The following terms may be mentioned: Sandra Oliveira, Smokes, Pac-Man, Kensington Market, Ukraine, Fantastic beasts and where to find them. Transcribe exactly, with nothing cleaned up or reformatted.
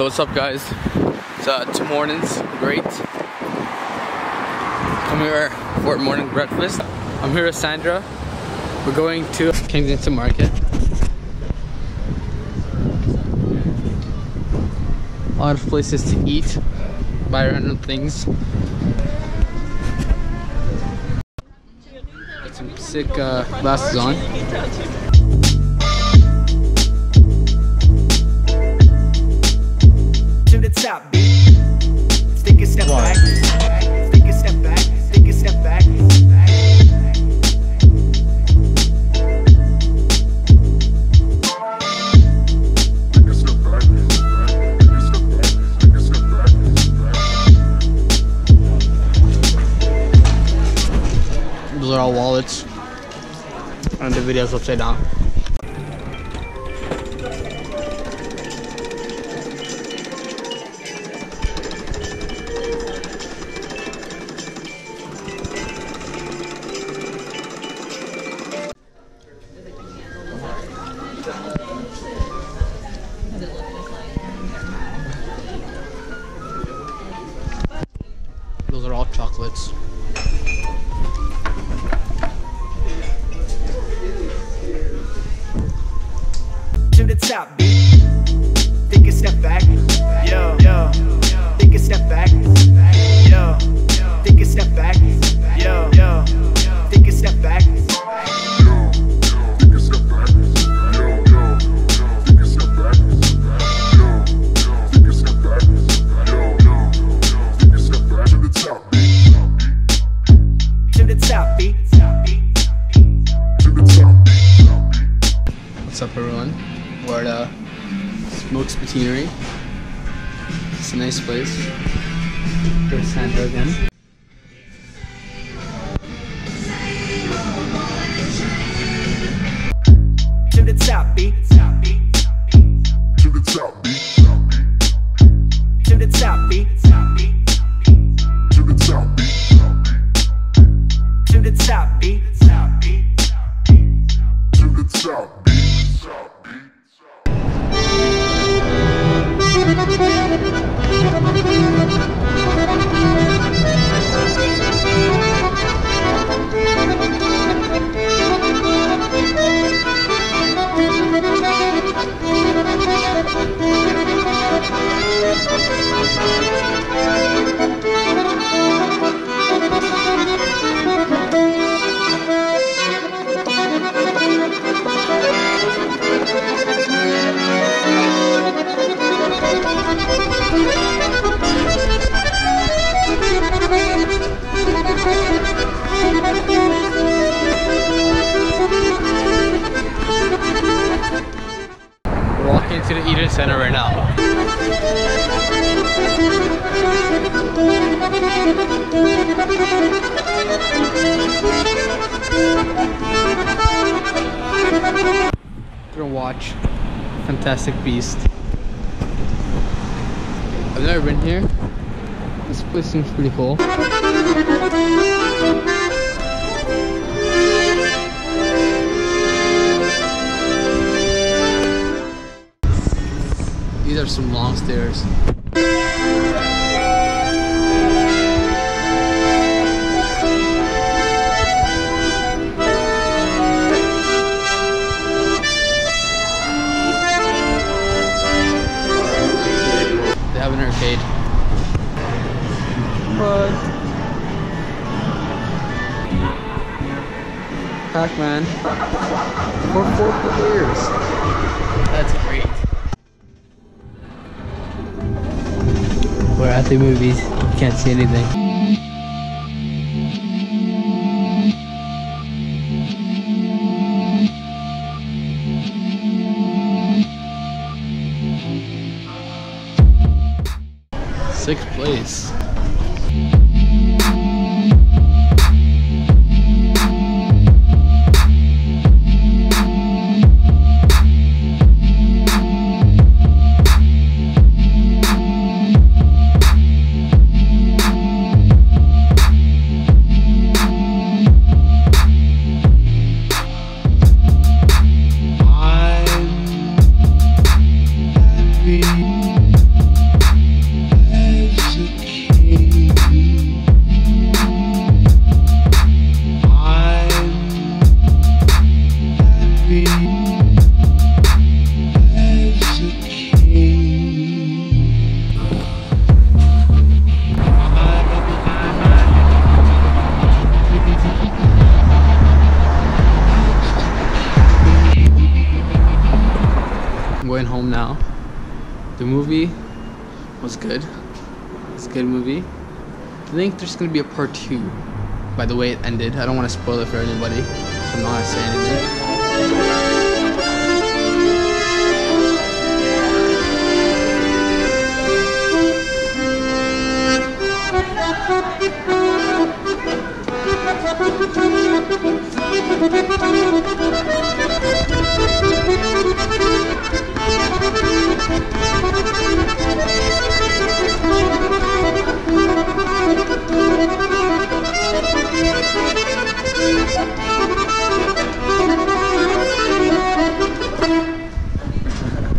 So what's up, guys? It's uh, two mornings, great. I'm here for morning breakfast. I'm here with Sandra. We're going to Kensington Market. A lot of places to eat, buy random things. Got some sick uh, glasses on. Stop. Take a step back. Take a step back. Take a step back. Those are all wallets, and the video's upside down. Those are all chocolates. To the top, bitch. Take a step back. Yo, yo. Take a step back. Yo, yo. Take a step back. Yo, yo. Take a step back. What's up, everyone? We're at uh, Smoke's Patinery. It's a nice place. There's Sandra again. To the top, B. To the top, B. To the top, B. To the top, B. To the top, B. To the top, B. To the eater center right now. We're gonna watch Fantastic Beasts. I've never been here. This place seems pretty cool. These are some long stairs. They have an arcade. What? Pac-Man. For four players. That's great. We're at the movies, can't see anything. Sixth place. We'll be right back. now. The movie was good. It's a good movie. I think there's gonna be a part two. By the way it ended, I don't want to spoil it for anybody, so I'm not gonna say anything. Thank you.